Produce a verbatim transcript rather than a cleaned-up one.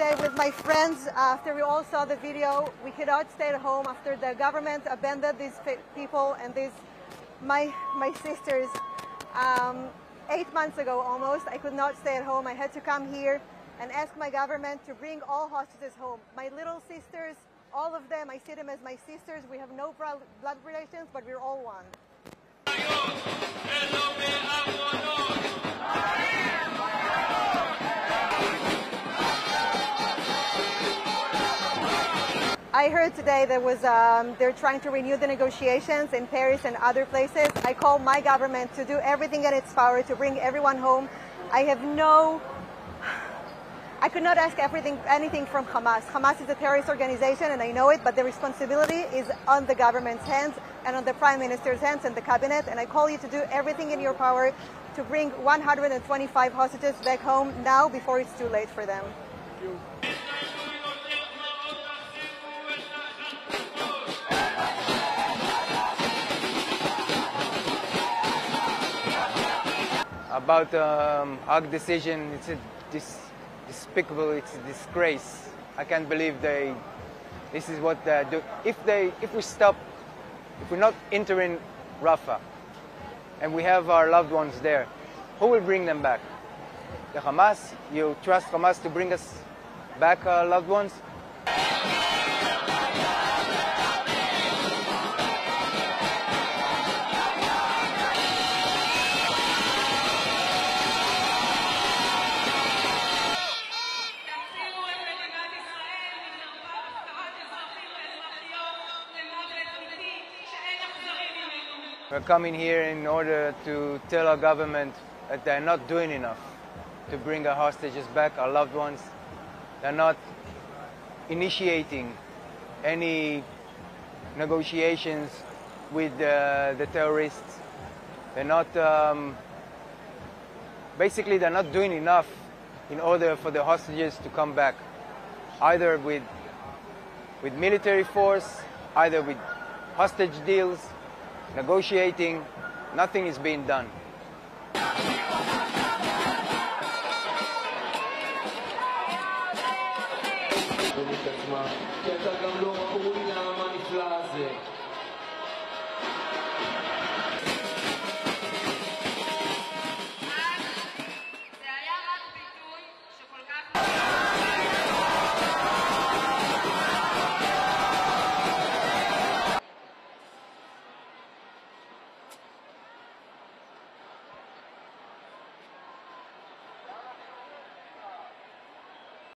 today with my friends. After we all saw the video, we cannot stay at home after the government abandoned these people and these my my sisters. Um, eight months ago almost, I could not stay at home. I had to come here and ask my government to bring all hostages home. My little sisters, all of them, I see them as my sisters. We have no blood relations, but we're all one. I heard today there was, um, they're trying to renew the negotiations in Paris and other places. I call my government to do everything in its power to bring everyone home. I have no... I could not ask everything, anything from Hamas. Hamas is a terrorist organization, and I know it, but the responsibility is on the government's hands and on the Prime Minister's hands and the cabinet, and I call you to do everything in your power to bring one hundred twenty-five hostages back home now before it's too late for them. Thank you. About the um, Hague decision, it's a dis despicable, it's a disgrace. I can't believe they, this is what they do. If they, if we stop, if we're not entering Rafah, and we have our loved ones there, who will bring them back? The Hamas? You trust Hamas to bring us back our loved ones? We're coming here in order to tell our government that they're not doing enough to bring our hostages back, our loved ones. They're not initiating any negotiations with uh, the terrorists. They're not, um, basically they're not doing enough in order for the hostages to come back, either with, with military force, either with hostage deals, negotiating. Nothing is being done.